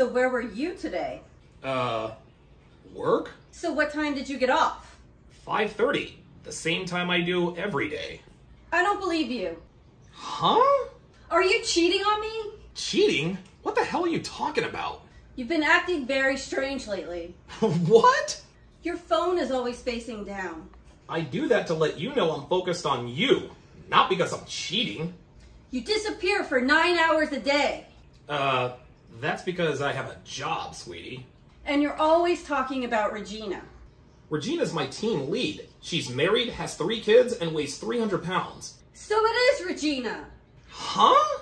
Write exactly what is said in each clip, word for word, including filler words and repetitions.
So where were you today? Uh, work? So what time did you get off? five thirty, the same time I do every day. I don't believe you. Huh? Are you cheating on me? Cheating? What the hell are you talking about? You've been acting very strange lately. What? Your phone is always facing down. I do that to let you know I'm focused on you, not because I'm cheating. You disappear for nine hours a day. Uh, that's because I have a job, sweetie. And you're always talking about Regina. Regina's my team lead. She's married, has three kids, and weighs three hundred pounds. So it is Regina. Huh?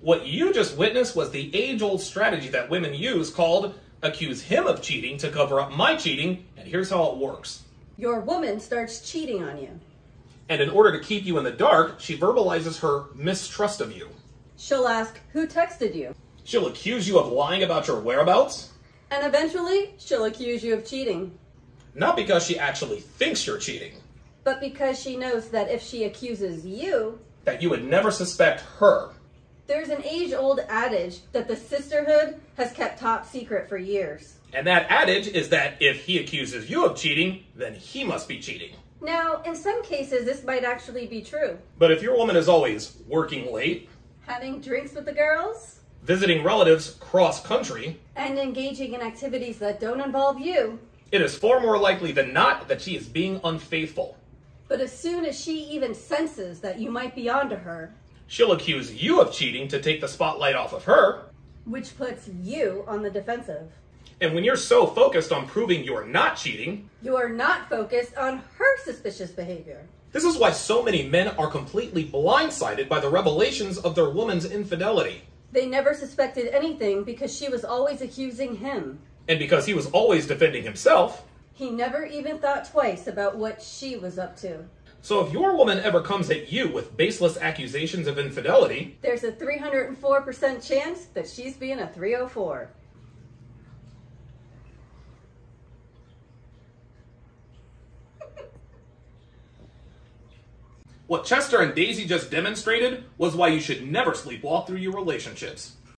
What you just witnessed was the age-old strategy that women use called accuse him of cheating to cover up my cheating, and here's how it works. Your woman starts cheating on you. And in order to keep you in the dark, she verbalizes her mistrust of you. She'll ask, who texted you? She'll accuse you of lying about your whereabouts. And eventually, she'll accuse you of cheating. Not because she actually thinks you're cheating. But because she knows that if she accuses you, that you would never suspect her. There's an age-old adage that the sisterhood has kept top secret for years. And that adage is that if he accuses you of cheating, then he must be cheating. Now, in some cases, this might actually be true. But if your woman is always working late, having drinks with the girls, visiting relatives cross-country, and engaging in activities that don't involve you, it is far more likely than not that she is being unfaithful. But as soon as she even senses that you might be onto her, she'll accuse you of cheating to take the spotlight off of her. Which puts you on the defensive. And when you're so focused on proving you're not cheating, you are not focused on her suspicious behavior. This is why so many men are completely blindsided by the revelations of their woman's infidelity. They never suspected anything because she was always accusing him. And because he was always defending himself, he never even thought twice about what she was up to. So if your woman ever comes at you with baseless accusations of infidelity, there's a three hundred four percent chance that she's being a three oh four. What Chester and Daisy just demonstrated was why you should never sleepwalk through your relationships.